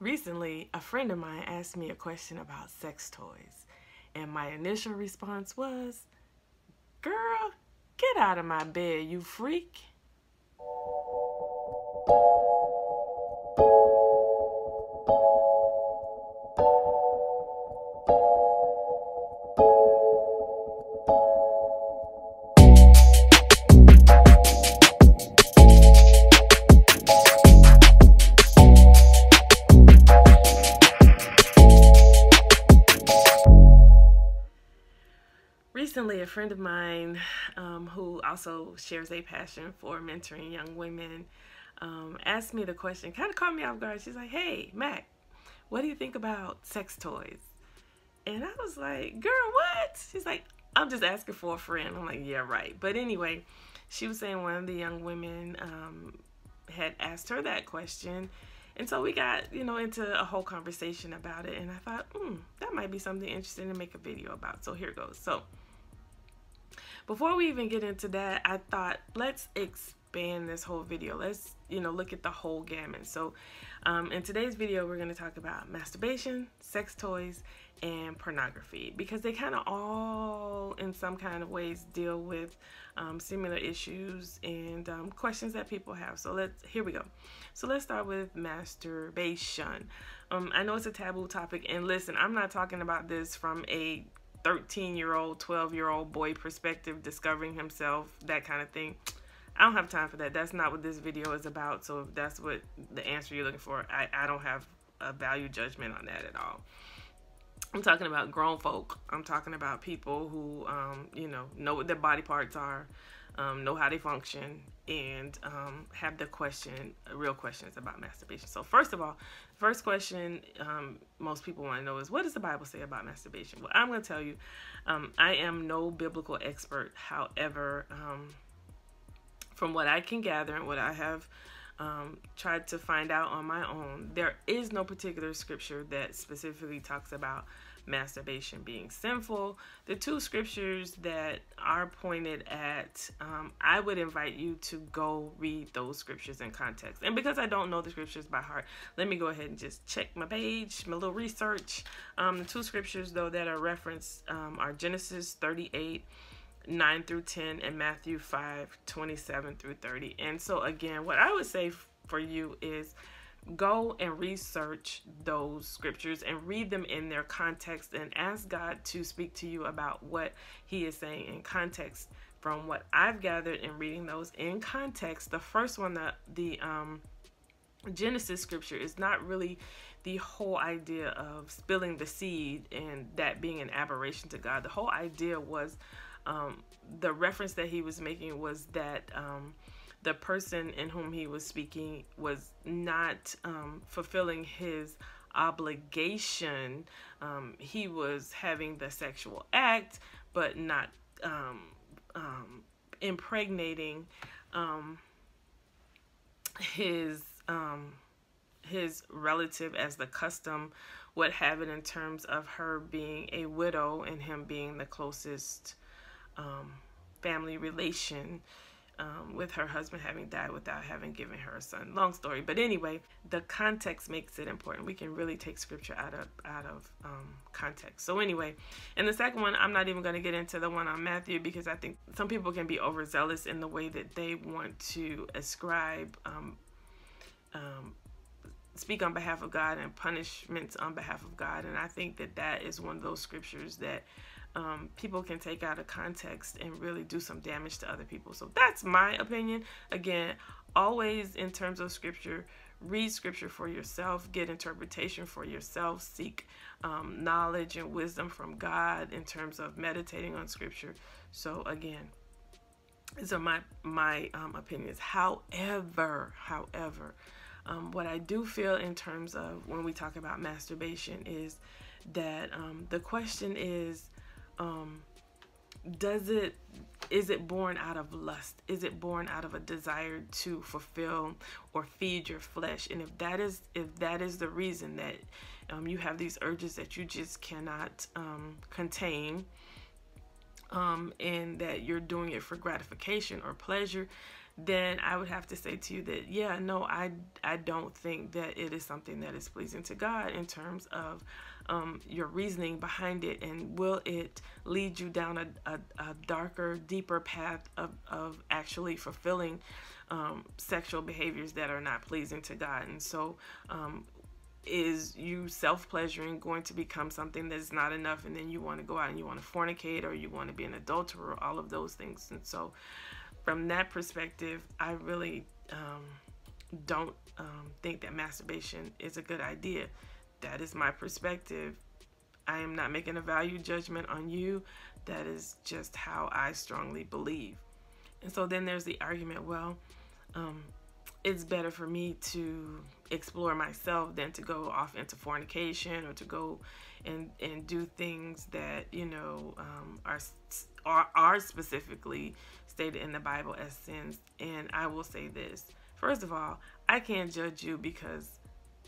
Recently, a friend of mine asked me a question about sex toys, and my initial response was, "Girl, get out of my bed, you freak." Recently, a friend of mine who also shares a passion for mentoring young women asked me the question, kind of caught me off guard. She's like, "Hey, Mac, what do you think about sex toys?" And I was like, "Girl, what?" She's like, "I'm just asking for a friend." I'm like, "Yeah, right." But anyway, she was saying one of the young women had asked her that question. And so we got, into a whole conversation about it. And I thought, that might be something interesting to make a video about. So here goes. So before we even get into that, I thought, let's expand this whole video. Let's, look at the whole gamut. So in today's video, we're going to talk about masturbation, sex toys, and pornography, because they kind of all, in some kind of ways, deal with similar issues and questions that people have. So let's start with masturbation. I know it's a taboo topic, and listen, I'm not talking about this from a 13-year-old, 12-year-old boy perspective, discovering himself, that kind of thing. I don't have time for that. That's not what this video is about. So if that's what the answer you're looking for, I don't have a value judgment on that at all. I'm talking about grown folk. I'm talking about people who, know what their body parts are, know how they function, and have the real questions about masturbation. So first of all, first question most people want to know is, what does the Bible say about masturbation? Well, I'm going to tell you, I am no biblical expert. However, from what I can gather and what I have tried to find out on my own, there is no particular scripture that specifically talks about masturbation being sinful. The two scriptures that are pointed at, I would invite you to go read those scriptures in context. And because I don't know the scriptures by heart, let me go ahead and just check my page, my little research. The two scriptures, though, that are referenced are Genesis 38:9 through 10 and Matthew 5:27 through 30. And so again, what I would say for you is, go and research those scriptures and read them in their context, and ask God to speak to you about what he is saying in context. From what I've gathered in reading those in context, the first one, the Genesis scripture, is not really the whole idea of spilling the seed and that being an aberration to God. The whole idea was, the reference that he was making was that the person in whom he was speaking was not fulfilling his obligation. He was having the sexual act, but not impregnating his relative, as the custom would have it, in terms of her being a widow and him being the closest family relation, with her husband having died without having given her a son. Long story, but anyway, the context makes it important. We can really take scripture out of context. So anyway, and the second one, I'm not even going to get into the one on Matthew, because I think some people can be overzealous in the way that they want to ascribe, speak on behalf of God, and punishments on behalf of God. And I think that that is one of those scriptures that people can take out of context and really do some damage to other people. So that's my opinion. Again, always in terms of scripture, read scripture for yourself, get interpretation for yourself, seek knowledge and wisdom from God in terms of meditating on scripture. So again, these are my opinions. However, what I do feel in terms of when we talk about masturbation is that the question is, is it born out of lust? Is it born out of a desire to fulfill or feed your flesh? And if that is the reason that you have these urges that you just cannot contain, and that you're doing it for gratification or pleasure, then I would have to say to you that, yeah, no, I don't think that it is something that is pleasing to God in terms of your reasoning behind it, and will it lead you down a darker, deeper path of actually fulfilling sexual behaviors that are not pleasing to God. And so is you self-pleasuring going to become something that's not enough, and then you want to go out and you want to fornicate, or you want to be an adulterer, all of those things. And so from that perspective, I really don't think that masturbation is a good idea. That is my perspective. I am not making a value judgment on you. That is just how I strongly believe. And so then there's the argument, well, it's better for me to explore myself than to go off into fornication, or to go and do things that, you know, are specifically stated in the Bible as sins. And I will say this. First of all, I can't judge you because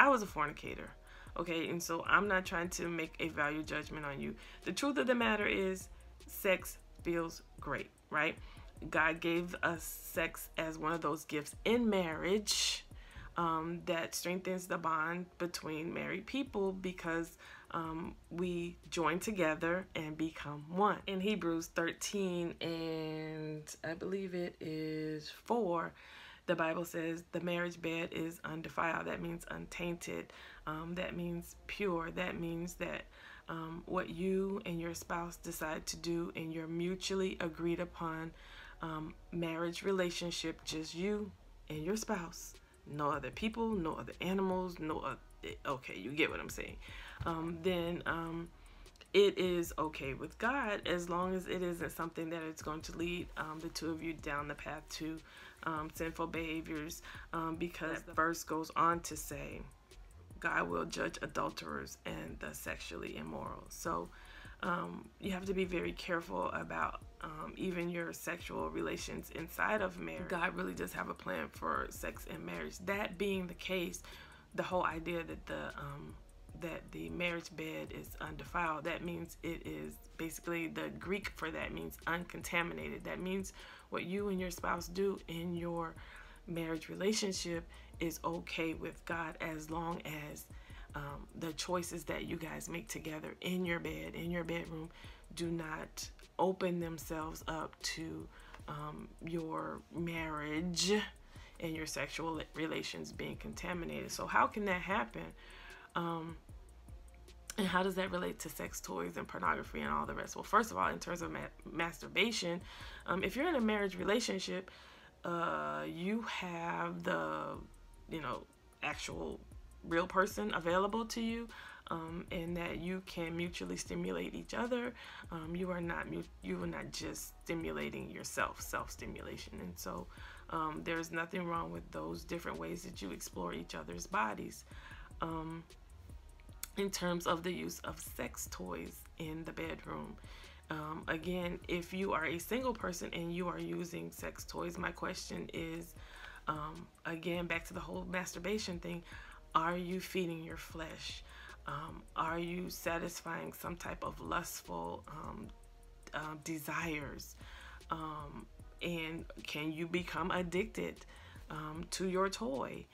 I was a fornicator. Okay, and so I'm not trying to make a value judgment on you. The truth of the matter is, sex feels great, right? God gave us sex as one of those gifts in marriage that strengthens the bond between married people, because we join together and become one. In Hebrews 13 and I believe it is 4, the Bible says the marriage bed is undefiled. That means untainted. That means pure. That means that what you and your spouse decide to do in your mutually agreed upon marriage relationship, just you and your spouse, no other people, no other animals, no other, okay, you get what I'm saying, then it is okay with God, as long as it isn't something that it's going to lead the two of you down the path to sinful behaviors, because the verse goes on to say, God will judge adulterers and the sexually immoral. So you have to be very careful about even your sexual relations inside of marriage. God really does have a plan for sex and marriage. That being the case, the whole idea that the marriage bed is undefiled, that means it is basically, the Greek for that means uncontaminated. That means what you and your spouse do in your marriage relationship is okay with God, as long as the choices that you guys make together in your bed, in your bedroom, do not open themselves up to your marriage and your sexual relations being contaminated. So how can that happen? And how does that relate to sex toys and pornography and all the rest? Well, first of all, in terms of masturbation, if you're in a marriage relationship, you have the, you know, actual real person available to you, and that you can mutually stimulate each other. You are not just stimulating yourself, self-stimulation. And so there's nothing wrong with those different ways that you explore each other's bodies. In terms of the use of sex toys in the bedroom, again, if you are a single person and you are using sex toys, my question is, again, back to the whole masturbation thing, are you feeding your flesh? Are you satisfying some type of lustful desires? And can you become addicted to your toy?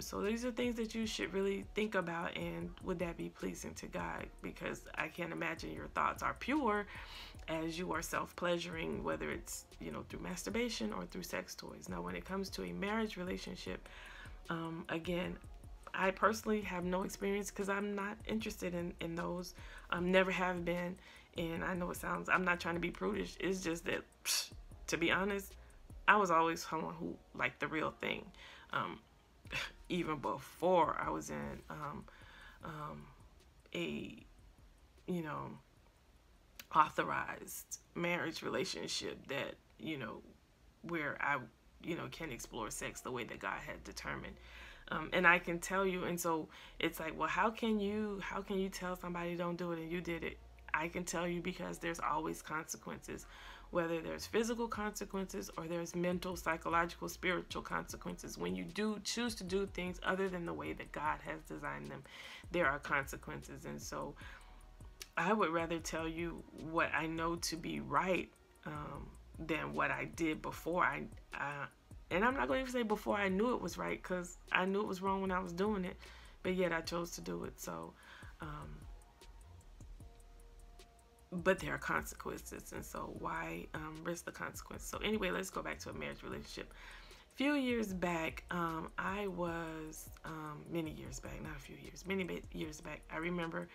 So these are things that you should really think about, and would that be pleasing to God? Because I can't imagine your thoughts are pure as you are self-pleasuring, whether it's, you know, through masturbation or through sex toys. Now, when it comes to a marriage relationship, again, I personally have no experience because I'm not interested in those. Never have been, and I know it sounds, I'm not trying to be prudish. It's just that, to be honest, I was always someone who liked the real thing. Even before I was in a, you know, authorized marriage relationship that, you know, where I, you know, can explore sex the way that God had determined. And I can tell you, and so it's like, well, how can you tell somebody don't do it and you did it? I can tell you, because there's always consequences, whether there's physical consequences or there's mental, psychological, spiritual consequences. When you do choose to do things other than the way that God has designed them, there are consequences. And so I would rather tell you what I know to be right than what I did before. And I'm not going to even say before I knew it was right, because I knew it was wrong when I was doing it, but yet I chose to do it. So, but there are consequences, and so why risk the consequence? So anyway, let's go back to a marriage relationship. A few years back, I was, many years back, not a few years, many years back, I remember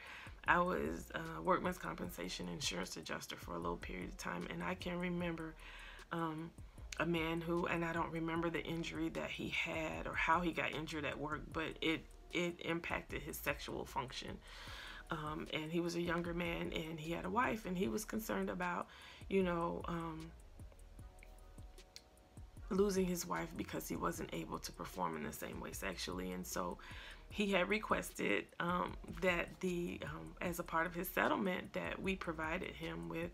I was workman's compensation insurance adjuster for a little period of time, and I can remember a man who, and I don't remember the injury that he had or how he got injured at work, but it impacted his sexual function. And he was a younger man, and he had a wife, and he was concerned about, you know, losing his wife because he wasn't able to perform in the same way sexually. And so he had requested that as a part of his settlement, that we provided him with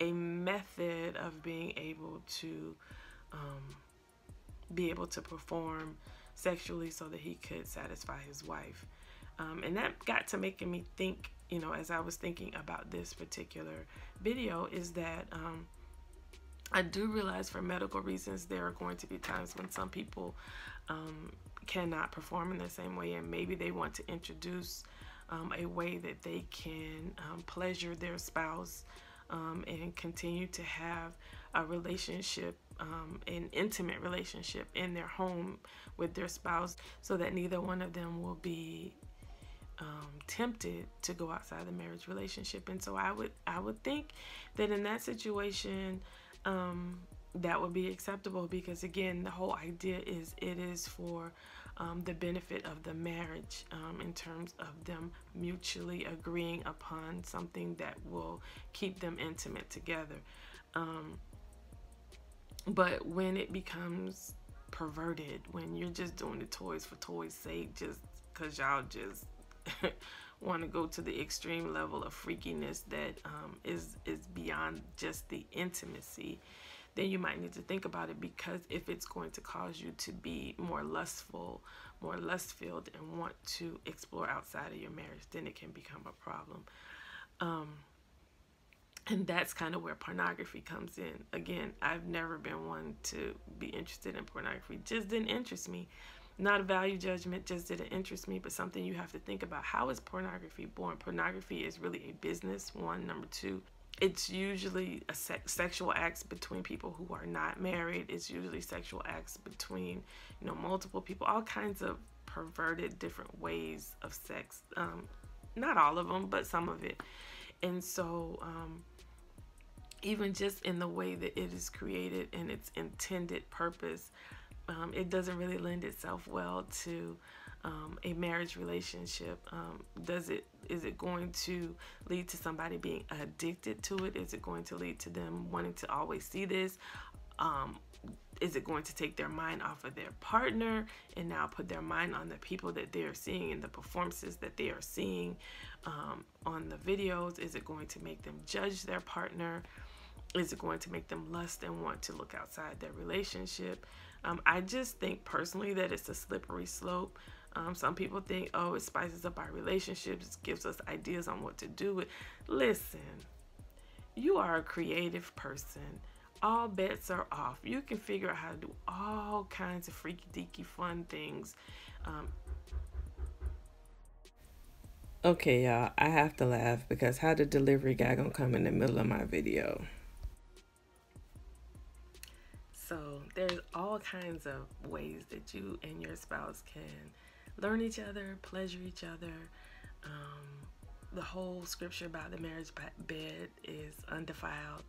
a method of being able to perform sexually so that he could satisfy his wife. And that got to making me think, you know, as I was thinking about this particular video, is that I do realize for medical reasons there are going to be times when some people cannot perform in the same way, and maybe they want to introduce a way that they can pleasure their spouse and continue to have a relationship, an intimate relationship in their home with their spouse, so that neither one of them will be tempted to go outside the marriage relationship. And so I would think that in that situation, that would be acceptable, because again, the whole idea is it is for the benefit of the marriage, in terms of them mutually agreeing upon something that will keep them intimate together. But when it becomes perverted, when you're just doing the toys for toys' sake, just because y'all just want to go to the extreme level of freakiness that is beyond just the intimacy, then you might need to think about it, because if it's going to cause you to be more lustful, more lust-filled, and want to explore outside of your marriage, then it can become a problem. And that's kind of where pornography comes in. Again, I've never been one to be interested in pornography. It just didn't interest me. Not a value judgment, just didn't interest me, but something you have to think about. How is pornography born? Pornography is really a business, one. Number two, it's usually a sexual acts between people who are not married. It's usually sexual acts between, you know, multiple people, all kinds of perverted different ways of sex. Not all of them, but some of it. And so even just in the way that it is created and its intended purpose, it doesn't really lend itself well to a marriage relationship. Is it going to lead to somebody being addicted to it? Is it going to lead to them wanting to always see this? Is it going to take their mind off of their partner and now put their mind on the people that they are seeing and the performances that they are seeing on the videos? Is it going to make them judge their partner? Is it going to make them lust and want to look outside their relationship? I just think personally that it's a slippery slope. Some people think, oh, it spices up our relationships, it gives us ideas on what to do with. Listen, you are a creative person. All bets are off. You can figure out how to do all kinds of freaky deaky fun things. Okay, y'all, I have to laugh, because how the delivery guy gonna come in the middle of my video? So there's all kinds of ways that you and your spouse can learn each other, pleasure each other. The whole scripture about the marriage bed is undefiled.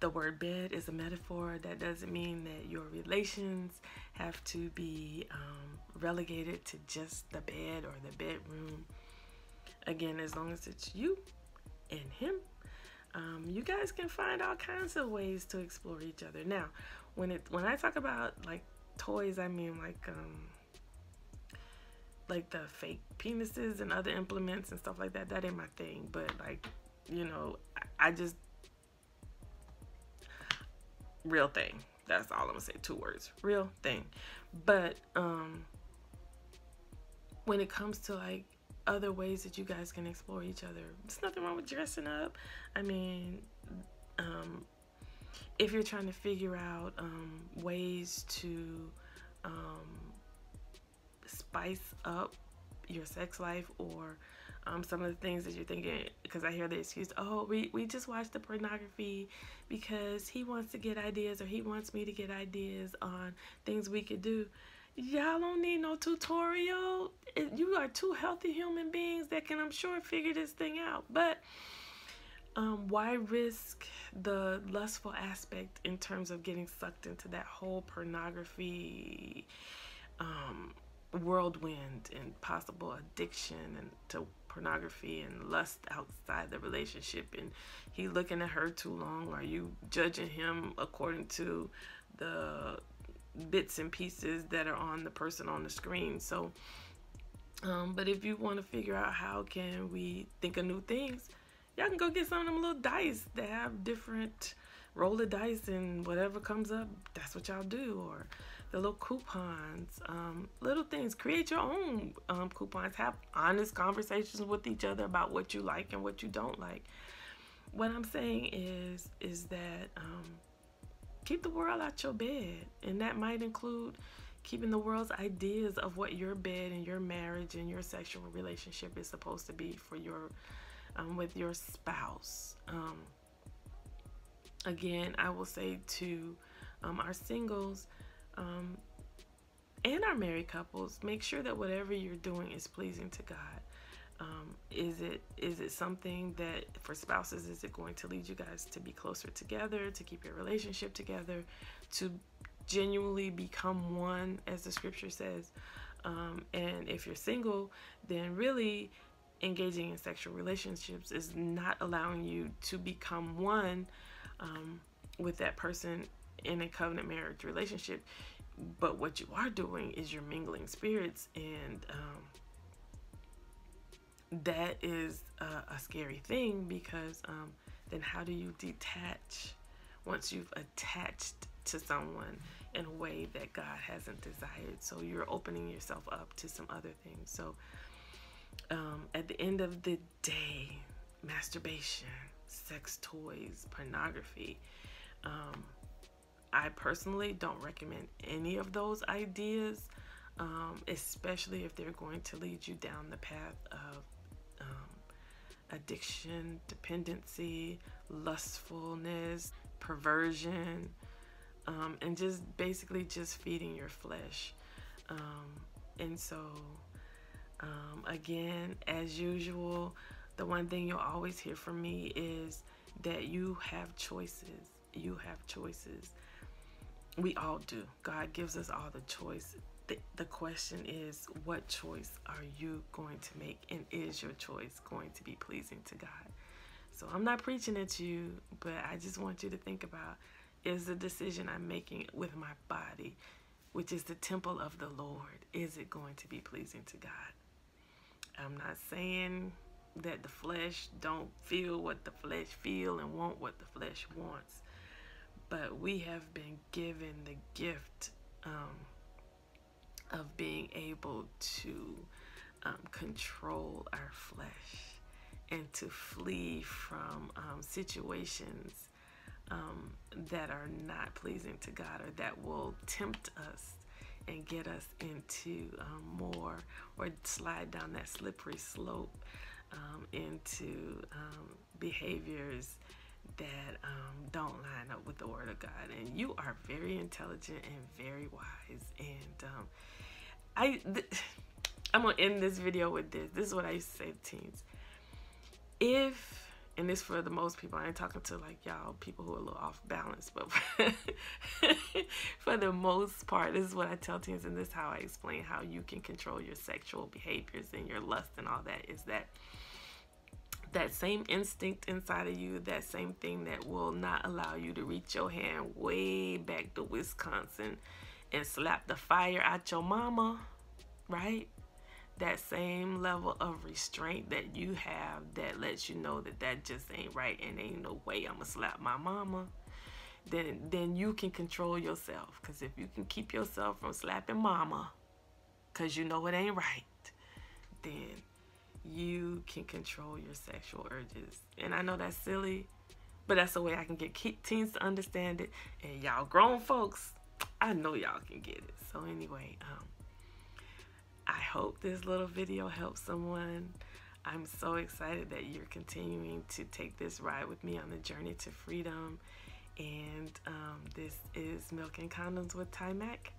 The word bed is a metaphor. That doesn't mean that your relations have to be relegated to just the bed or the bedroom. Again, as long as it's you and him, you guys can find all kinds of ways to explore each other. Now, when I talk about like toys, I mean like the fake penises and other implements and stuff like that. That ain't my thing. But like, you know, I just real thing. That's all I'm gonna say. Two words. Real thing. But when it comes to like other ways that you guys can explore each other, there's nothing wrong with dressing up. I mean, if you're trying to figure out ways to spice up your sex life, or some of the things that you're thinking, because I hear the excuse, oh, we just watched the pornography because he wants to get ideas, or he wants me to get ideas on things we could do. Y'all don't need no tutorial. You are two healthy human beings that can, I'm sure, figure this thing out. But why risk the lustful aspect in terms of getting sucked into that whole pornography whirlwind and possible addiction and to pornography and lust outside the relationship, and he looking at her too long, or you judging him according to the bits and pieces that are on the person on the screen? So but if you want to figure out how can we think of new things, y'all can go get some of them little dice that have different, roll the dice and whatever comes up, that's what y'all do. Or the little coupons, little things. Create your own coupons. Have honest conversations with each other about what you like and what you don't like. What I'm saying is that keep the world out your bed, and that might include keeping the world's ideas of what your bed and your marriage and your sexual relationship is supposed to be for your with your spouse. Again, I will say to our singles, and our married couples, make sure that whatever you're doing is pleasing to God. Is it something that, for spouses, is it going to lead you guys to be closer together, to keep your relationship together, to genuinely become one, as the scripture says? And if you're single, then really engaging in sexual relationships is not allowing you to become one with that person in a covenant marriage relationship. But what you are doing is you're mingling spirits, and that is a scary thing, because then how do you detach once you've attached to someone in a way that God hasn't desired? So you're opening yourself up to some other things. So at the end of the day, masturbation, sex toys, pornography, I personally don't recommend any of those ideas, especially if they're going to lead you down the path of addiction, dependency, lustfulness, perversion, and just basically just feeding your flesh. And so, again, as usual, the one thing you'll always hear from me is that you have choices. You have choices. We all do. God gives us all the choice. The question is, what choice are you going to make? And is your choice going to be pleasing to God? So I'm not preaching at you, but I just want you to think about, is the decision I'm making with my body, which is the temple of the Lord, is it going to be pleasing to God? I'm not saying that the flesh don't feel what the flesh feel and want what the flesh wants. But we have been given the gift of being able to control our flesh and to flee from situations that are not pleasing to God, or that will tempt us and get us into more, or slide down that slippery slope into behaviors that don't line up with the Word of God. And you are very intelligent and very wise, and I'm gonna end this video with this. This is what I used to say to teens. If, and this for the most people, I ain't talking to like y'all people who are a little off balance, but for the most part, this is what I tell teens, and this is how I explain how you can control your sexual behaviors and your lust and all that, is that that same instinct inside of you, that same thing that will not allow you to reach your hand way back to Wisconsin and slap the fire out your mama, right? That same level of restraint that you have that lets you know that that just ain't right and ain't no way I'm gonna slap my mama. Then you can control yourself, because if you can keep yourself from slapping mama because you know it ain't right, then you can control your sexual urges. And I know that's silly, But that's the way I can get teens to understand it. And y'all grown folks, I know y'all can get it. So anyway, I hope this little video helps someone. I'm so excited that you're continuing to take this ride with me on the journey to freedom. And this is Milk and Condoms with Ty Mack.